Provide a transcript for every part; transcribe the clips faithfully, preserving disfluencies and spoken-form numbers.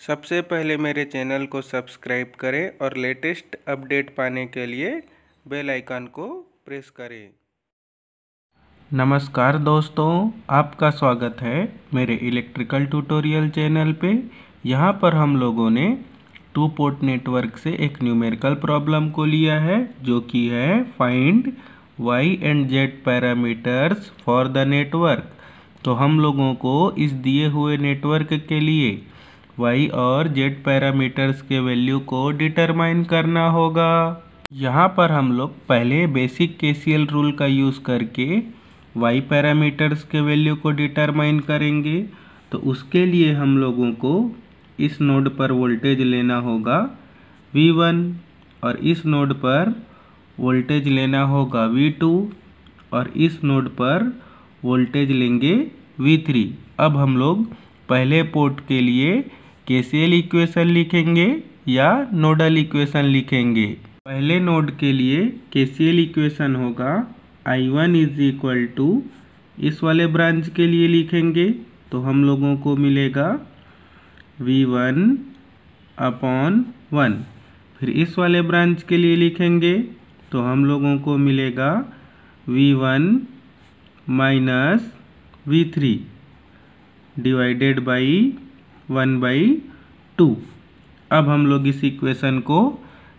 सबसे पहले मेरे चैनल को सब्सक्राइब करें और लेटेस्ट अपडेट पाने के लिए बेल आइकन को प्रेस करें। नमस्कार दोस्तों, आपका स्वागत है मेरे इलेक्ट्रिकल ट्यूटोरियल चैनल पे। यहाँ पर हम लोगों ने टू पोर्ट नेटवर्क से एक न्यूमेरिकल प्रॉब्लम को लिया है, जो कि है find Y and Z parameters for the network. तो हम लोगों को इस दिए हुए नेटवर्क के लिए वाई और जेड पैरामीटर्स के वैल्यू को डिटरमाइन करना होगा। यहाँ पर हम लोग पहले बेसिक केसीएल रूल का यूज़ करके वाई पैरामीटर्स के वैल्यू को डिटरमाइन करेंगे। तो उसके लिए हम लोगों को इस नोड पर वोल्टेज लेना होगा वी वन और इस नोड पर वोल्टेज लेना होगा वी टू और इस नोड पर वोल्टेज लेंगे वी थ्री। अब हम लोग पहले पोर्ट के लिए केसीएल इक्वेशन लिखेंगे या नोडल इक्वेशन लिखेंगे। पहले नोड के लिए केसीएल इक्वेशन होगा I one is equal to इस वाले ब्रांच के लिए लिखेंगे तो हम लोगों को मिलेगा वी वन अपॉन वन। फिर इस वाले ब्रांच के लिए लिखेंगे तो हम लोगों को मिलेगा V one minus V three divided by one by two. अब हम लोग इस इक्वेशन को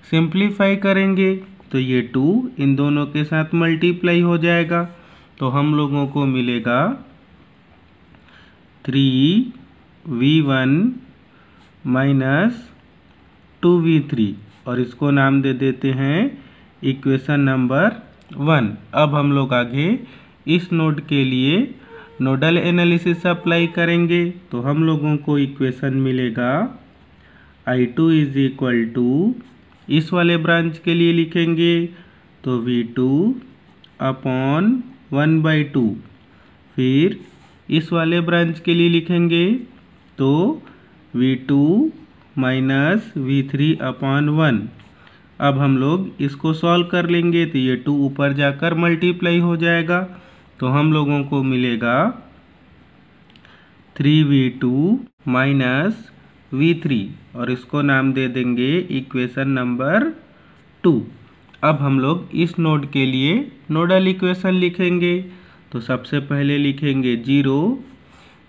सिंप्लीफाई करेंगे तो ये टू इन दोनों के साथ मल्टीप्लाई हो जाएगा तो हम लोगों को मिलेगा three V one minus two V three और इसको नाम दे देते हैं इक्वेशन नंबर वन। अब हम लोग आगे इस नोड के लिए नोडल एनालिसिस अप्लाई करेंगे तो हम लोगों को इक्वेशन मिलेगा I two is equal to इस वाले ब्रांच के लिए लिखेंगे तो V two upon one by two. फिर इस वाले ब्रांच के लिए लिखेंगे तो V two minus V three upon one. अब हम लोग इसको सॉल्व कर लेंगे तो ये टू ऊपर जाकर मल्टीप्लाई हो जाएगा तो हम लोगों को मिलेगा three V two minus V three और इसको नाम दे देंगे इक्वेशन नंबर टू। अब हम लोग इस नोड के लिए नोडल इक्वेशन लिखेंगे तो सबसे पहले लिखेंगे जीरो,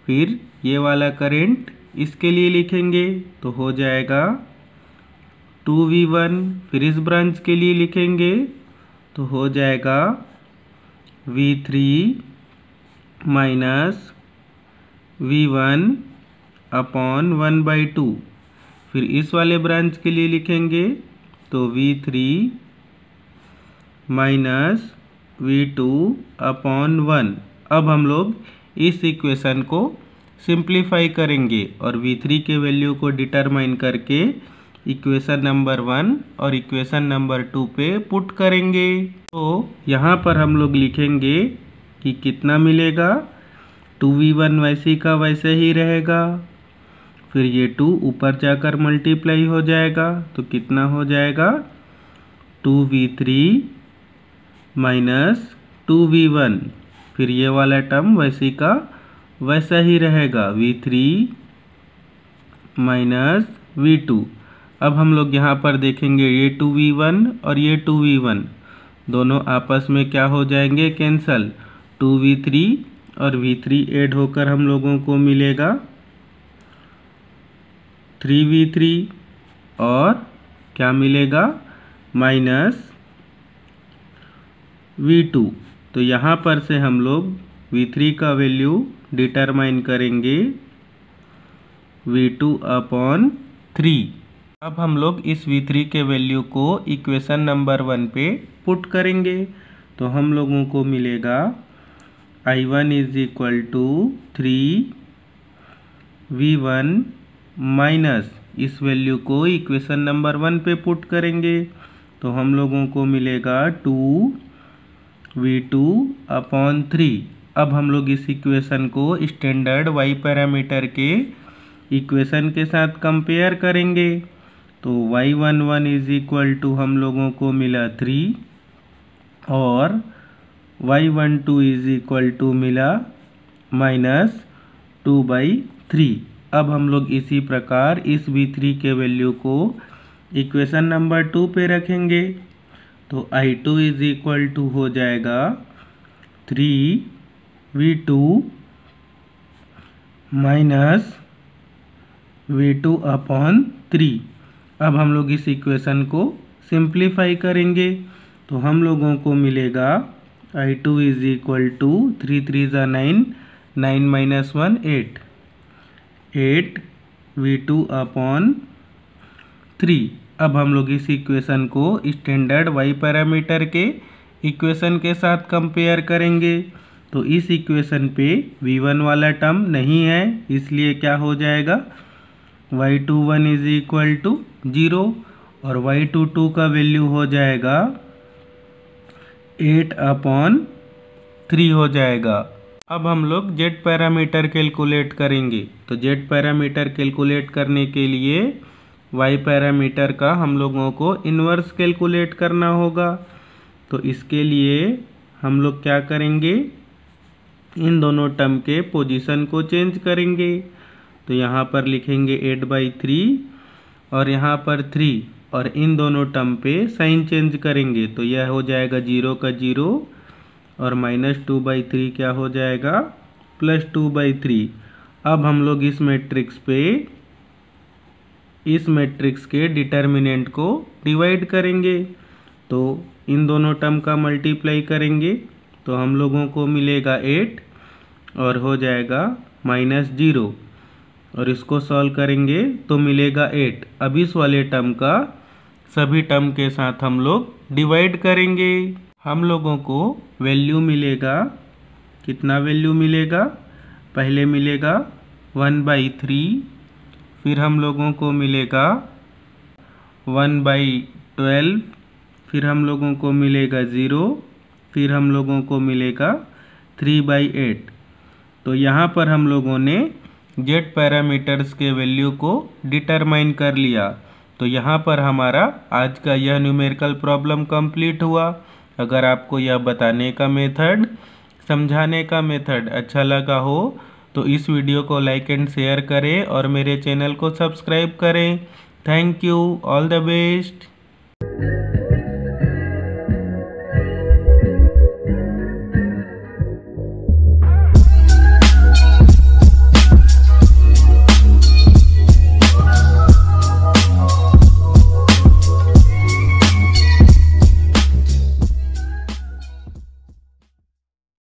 फिर ये वाला करंट इसके लिए लिखेंगे तो हो जाएगा टू वी वन, फिर इस ब्रांच के लिए लिखेंगे तो हो जाएगा V three minus V one upon one by two. फिर इस वाले ब्रांच के लिए लिखेंगे तो V three minus V two upon one. अब हम लोग इस इक्वेशन को सिंप्लीफाई करेंगे और वी थ्री के वैल्यू को डिटरमाइन करके इक्वेशन नंबर वन और इक्वेशन नंबर टू पे पुट करेंगे। तो यहाँ पर हम लोग लिखेंगे कि कितना मिलेगा, टू वी वन वैसे का वैसे ही रहेगा, फिर ये टू ऊपर जाकर मल्टीप्लाई हो जाएगा तो कितना हो जाएगा two V three minus two V one. फिर ये वाला टर्म वैसे का वैसा ही रहेगा V three minus V two. अब हम लोग यहाँ पर देखेंगे ये टू वी वन और ये टू वी वन दोनों आपस में क्या हो जाएंगे, कैंसल। टू वी थ्री और वी थ्री एड होकर हम लोगों को मिलेगा थ्री वी थ्री और क्या मिलेगा माइनस वी टू। तो यहाँ पर से हम लोग वी थ्री का वैल्यू डिटरमाइन करेंगे वी टू अपॉन थ्री। अब हम लोग इस वी थ्री के वैल्यू को इक्वेशन नंबर वन पे पुट करेंगे तो हम लोगों को मिलेगा I one is equal to three V one minus इस वैल्यू को इक्वेशन नंबर वन पे पुट करेंगे तो हम लोगों को मिलेगा two V two upon three. अब हम लोग इस इक्वेशन को स्टैंडर्ड वाई पैरामीटर के इक्वेशन के साथ कंपेयर करेंगे तो Y one one is equal to हम लोगों को मिला थ्री और Y one two is equal to मिला माइनस टू बाई थ्री। अब हम लोग इसी प्रकार इस वी थ्री के वैल्यू को इक्वेशन नंबर टू पे रखेंगे, तो I two is equal to हो जाएगा three V two minus V two upon three. अब हम लोग इस इक्वेशन को सिंप्लीफाई करेंगे तो हम लोगों को मिलेगा I two is equal to three three ज़ा nine, nine minus one eight, eight V two upon three. अब हम लोग इस इक्वेशन को स्टैंडर्ड वाई पैरामीटर के इक्वेशन के साथ कंपेयर करेंगे, तो इस इक्वेशन पे v वन वाला टर्म नहीं है, इसलिए क्या हो जाएगा Y two one is equal to zero और वाई टू टू का वैल्यू हो जाएगा एट अपॉन थ्री हो जाएगा। अब हम लोग जेड पैरामीटर कैलकुलेट करेंगे, तो जेड पैरामीटर कैलकुलेट करने के लिए वाई पैरामीटर का हम लोगों को इन्वर्स कैलकुलेट करना होगा, तो इसके लिए हम लोग क्या करेंगे इन दोनों टर्म के पोजीशन को चेंज करेंगे, तो यहाँ पर लिखेंगे एट बाई थ्री और यहाँ पर थ्री और इन दोनों टर्म पे साइन चेंज करेंगे, तो यह हो जाएगा जीरो का जीरो और माइनस टू बाई थ्री क्या हो जाएगा प्लस टू बाई थ्री। अब हम लोग इस मैट्रिक्स पे इस मैट्रिक्स के डिटर्मिनेंट को डिवाइड करेंगे, तो इन दोनों टर्म का मल्टीप्लाई करेंगे तो हम लोगों को मिलेगा एट और हो जाएगा माइनस ज़ीरो और इसको सॉल्व करेंगे तो मिलेगा एट। अब इस वाले टर्म का सभी टर्म के साथ हम लोग डिवाइड करेंगे, हम लोगों को वैल्यू मिलेगा, कितना वैल्यू मिलेगा पहले मिलेगा वन बाई थ्री, फिर हम लोगों को मिलेगा वन बाई ट्वेल्व, फिर हम लोगों को मिलेगा ज़ीरो, फिर हम लोगों को मिलेगा थ्री बाई एट। तो यहाँ पर हम लोगों ने जेड पैरामीटर्स के वैल्यू को डिटरमाइन कर लिया। तो यहाँ पर हमारा आज का यह न्यूमेरिकल प्रॉब्लम कंप्लीट हुआ। अगर आपको यह बताने का मेथड, समझाने का मेथड अच्छा लगा हो तो इस वीडियो को लाइक एंड शेयर करें और मेरे चैनल को सब्सक्राइब करें। Thank you, all the best.